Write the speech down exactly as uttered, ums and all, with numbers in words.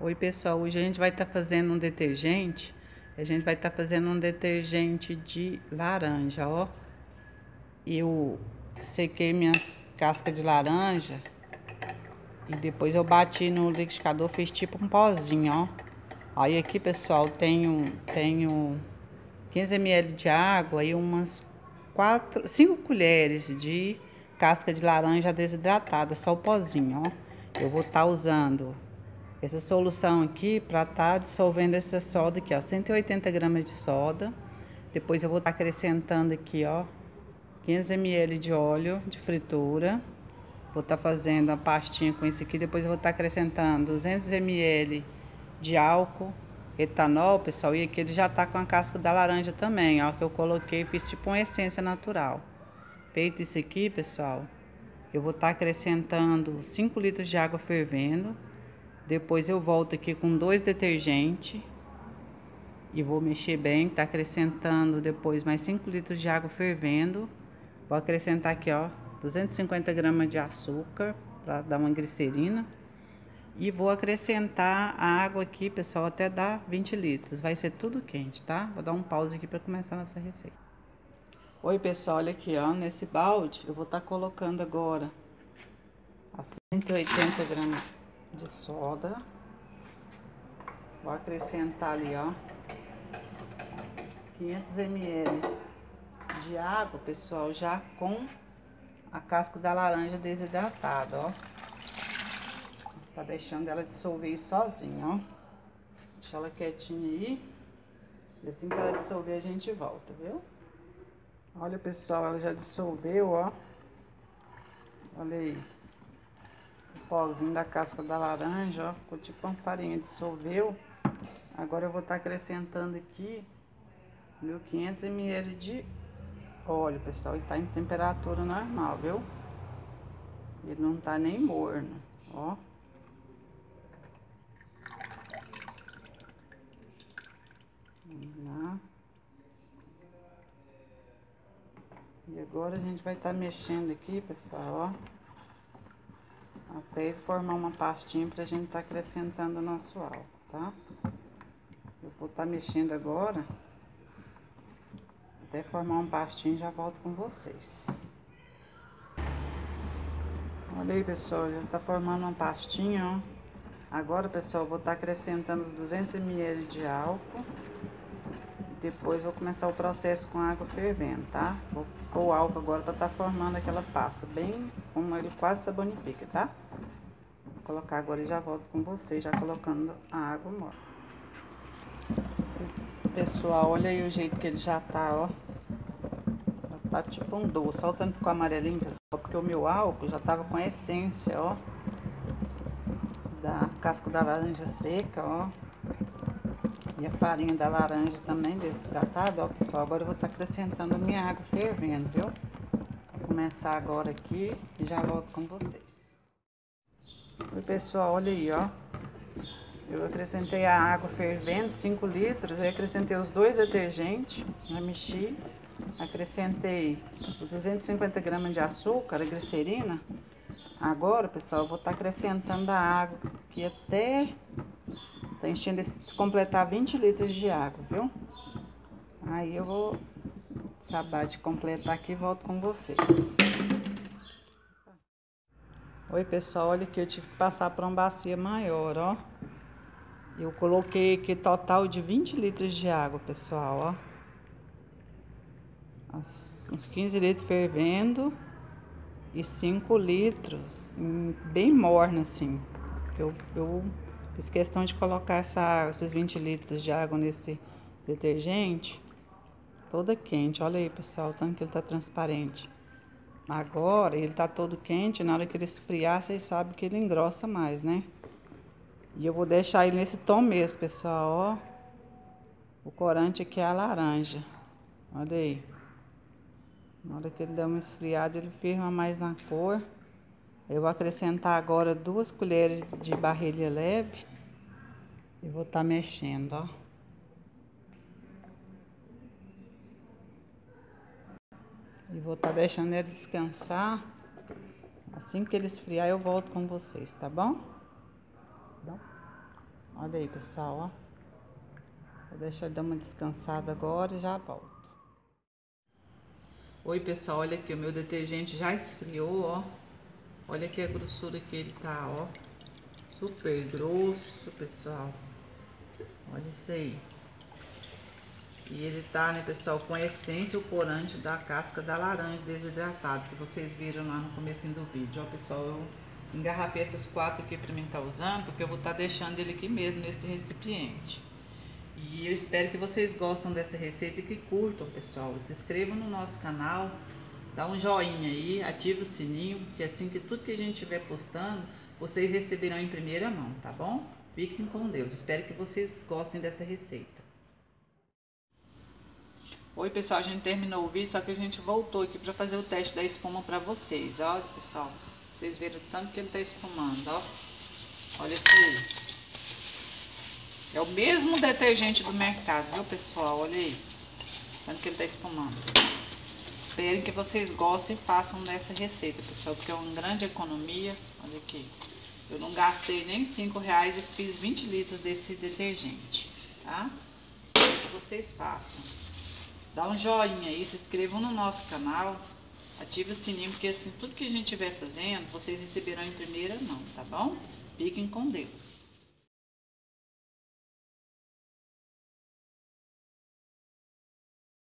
Oi pessoal, hoje a gente vai estar tá fazendo um detergente, a gente vai estar tá fazendo um detergente de laranja, ó. Eu sequei minhas cascas de laranja e depois eu bati no liquidificador, fiz tipo um pozinho, ó. Aí aqui pessoal, tenho, tenho quinze mililitros de água e umas quatro, cinco colheres de casca de laranja desidratada, só o pozinho, ó. Eu vou estar tá usando essa solução aqui para estar dissolvendo essa soda aqui, ó, cento e oitenta gramas de soda. Depois eu vou estar acrescentando aqui, ó, quinze mililitros de óleo de fritura. Vou estar fazendo a pastinha com isso aqui. Depois eu vou estar acrescentando duzentos mililitros de álcool, etanol, pessoal. E aqui ele já tá com a casca da laranja também, ó, que eu coloquei, fiz tipo uma essência natural. Feito isso aqui, pessoal, eu vou estar acrescentando cinco litros de água fervendo. Depois eu volto aqui com dois detergentes e vou mexer bem, tá acrescentando depois mais cinco litros de água fervendo. Vou acrescentar aqui, ó, duzentos e cinquenta gramas de açúcar para dar uma glicerina. E vou acrescentar a água aqui, pessoal, até dar vinte litros. Vai ser tudo quente, tá? Vou dar um pause aqui para começar a nossa receita. Oi, pessoal, olha aqui, ó, nesse balde eu vou estar colocando agora as cento e oitenta gramas de soda. Vou acrescentar ali, ó, quinhentos mililitros de água, pessoal, já com a casca da laranja desidratada, ó. Tá deixando ela dissolver sozinha, ó. Deixa ela quietinha aí. E assim que ela dissolver, a gente volta, viu? Olha, pessoal, ela já dissolveu, ó. Olha aí. O pozinho da casca da laranja, ó, ficou tipo uma farinha, dissolveu. Agora eu vou estar acrescentando aqui meu quinhentos mililitros de óleo, pessoal. Ele tá em temperatura normal, viu? Ele não tá nem morno, ó. Vamos lá. E agora a gente vai estar mexendo aqui, pessoal, ó, até ele formar uma pastinha pra gente tá acrescentando o nosso álcool, tá? Eu vou tá mexendo agora, até formar uma pastinha, já volto com vocês. Olha aí, pessoal, já tá formando uma pastinha, ó. Agora, pessoal, eu vou tá acrescentando os duzentos mililitros de álcool. Depois vou começar o processo com a água fervendo, tá? Vou pôr o álcool agora pra tá formando aquela pasta, bem como ele quase sabonifica, tá? Vou colocar agora e já volto com vocês, já colocando a água morta. Pessoal, olha aí o jeito que ele já tá, ó. Já tá tipo um doce, só o tanto que ficou amarelinho, pessoal, porque o meu álcool já tava com a essência, ó, da casca da laranja seca, ó. E a farinha da laranja também desidratada, ó, pessoal. Agora eu vou estar acrescentando a minha água fervendo, viu? Vou começar agora aqui e já volto com vocês. Oi, pessoal, olha aí, ó. Eu acrescentei a água fervendo, cinco litros. Aí acrescentei os dois detergentes, já mexi. Acrescentei duzentos e cinquenta gramas de açúcar, a glicerina. Agora, pessoal, eu vou estar acrescentando a água aqui até... tá enchendo esse, completar vinte litros de água, viu? Aí eu vou acabar de completar aqui e volto com vocês. Oi, pessoal, olha aqui, eu tive que passar para uma bacia maior, ó. Eu coloquei aqui total de vinte litros de água, pessoal, ó. As, uns quinze litros fervendo e cinco litros bem morna, assim. Eu... eu Fiz questão de colocar essa, esses vinte litros de água nesse detergente, toda quente. Olha aí, pessoal, o tanto que ele tá transparente. Agora, ele tá todo quente, na hora que ele esfriar, vocês sabem que ele engrossa mais, né? E eu vou deixar ele nesse tom mesmo, pessoal, ó. O corante aqui é a laranja, olha aí. Na hora que ele der uma esfriada, ele firma mais na cor. Eu vou acrescentar agora duas colheres de barrilha leve e vou estar mexendo, ó. E vou estar deixando ele descansar. Assim que ele esfriar, eu volto com vocês, tá bom? Então, Olha aí, pessoal, ó. Vou deixar dar uma descansada agora e já volto. Oi, pessoal, olha aqui, o meu detergente já esfriou, ó. Olha aqui a grossura que ele tá, ó. Super grosso, pessoal. Olha isso aí. E ele tá, né, pessoal, com a essência, o corante da casca da laranja desidratado, que vocês viram lá no comecinho do vídeo. Ó, pessoal, eu engarrafei essas quatro aqui pra mim tá usando, porque eu vou estar tá deixando ele aqui mesmo, nesse recipiente. E eu espero que vocês gostam dessa receita e que curtam, pessoal. Se inscrevam no nosso canal, dá um joinha aí, ativa o sininho, que assim que tudo que a gente estiver postando, vocês receberão em primeira mão, tá bom? Fiquem com Deus. Espero que vocês gostem dessa receita. Oi, pessoal, a gente terminou o vídeo, só que a gente voltou aqui para fazer o teste da espuma para vocês. Ó, pessoal, vocês viram o tanto que ele tá espumando, ó. Olha isso aí. É o mesmo detergente do mercado, viu, pessoal? Olha aí. Tanto que ele tá espumando. Espero que vocês gostem e façam dessa receita, pessoal, porque é uma grande economia. Olha aqui. Eu não gastei nem cinco reais e fiz vinte litros desse detergente, tá? Espero que vocês façam. Dá um joinha aí, se inscrevam no nosso canal, ative o sininho, porque assim, tudo que a gente estiver fazendo, vocês receberão em primeira mão, tá bom? Fiquem com Deus.